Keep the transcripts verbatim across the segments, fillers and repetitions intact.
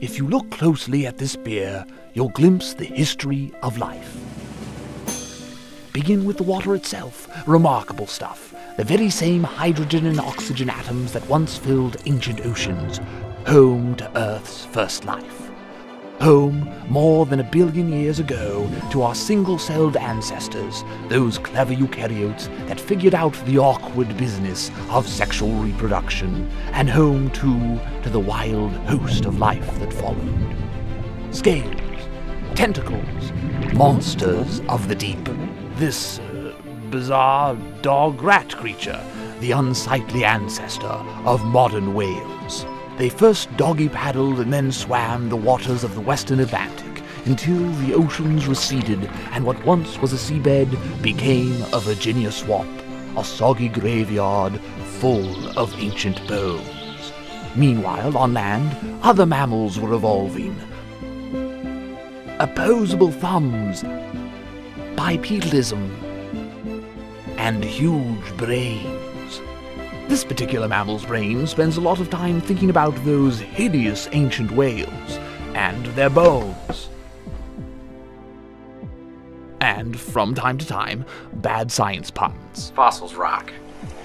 If you look closely at this beer, you'll glimpse the history of life. Begin with the water itself. Remarkable stuff. The very same hydrogen and oxygen atoms that once filled ancient oceans, home to Earth's first life. Home, more than a billion years ago, to our single-celled ancestors, those clever eukaryotes that figured out the awkward business of sexual reproduction, and home, too, to the wild host of life that followed. Scales, tentacles, monsters of the deep. This uh, bizarre dog-rat creature, the unsightly ancestor of modern whales. They first doggy paddled and then swam the waters of the western Atlantic until the oceans receded and what once was a seabed became a Virginia swamp, a soggy graveyard full of ancient bones. Meanwhile, on land, other mammals were evolving. Opposable thumbs, bipedalism, and huge brains. This particular mammal's brain spends a lot of time thinking about those hideous ancient whales, and their bones. And, from time to time, bad science puns. Fossils rock.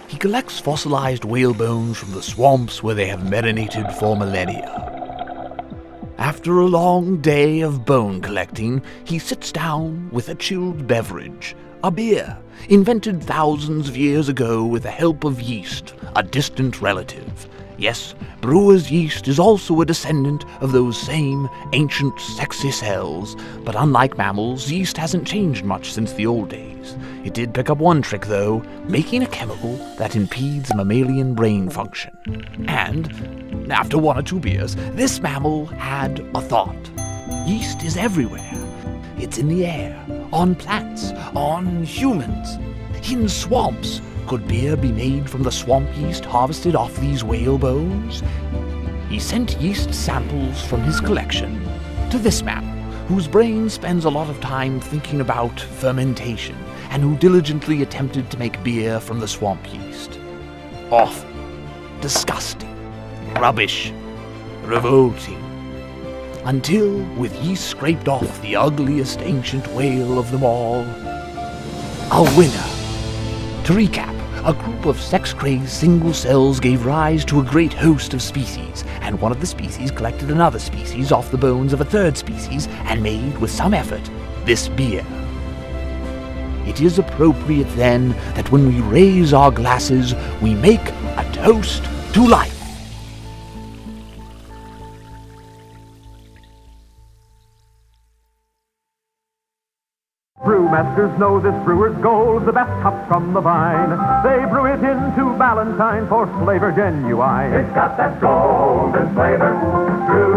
He collects fossilized whale bones from the swamps where they have marinated for millennia. After a long day of bone collecting, he sits down with a chilled beverage. A beer, invented thousands of years ago with the help of yeast, a distant relative. Yes, brewer's yeast is also a descendant of those same ancient sexy cells, but unlike mammals, yeast hasn't changed much since the old days. It did pick up one trick, though, making a chemical that impedes mammalian brain function. And, after one or two beers, this mammal had a thought. Yeast is everywhere. It's in the air, on plants, on humans, in swamps. Could beer be made from the swamp yeast harvested off these whale bones? He sent yeast samples from his collection to this mammal, whose brain spends a lot of time thinking about fermentation, and who diligently attempted to make beer from the swamp yeast. Awful, disgusting, rubbish, revolting. Until, with yeast scraped off the ugliest ancient whale of them all, a winner. To recap, a group of sex-crazed single cells gave rise to a great host of species, and one of the species collected another species off the bones of a third species and made, with some effort, this beer. It is appropriate, then, that when we raise our glasses, we make a toast to life. Brewmasters know this brewer's gold, the best cup from the vine. They brew it into Valentine for flavor genuine. It's got that golden flavor. Brew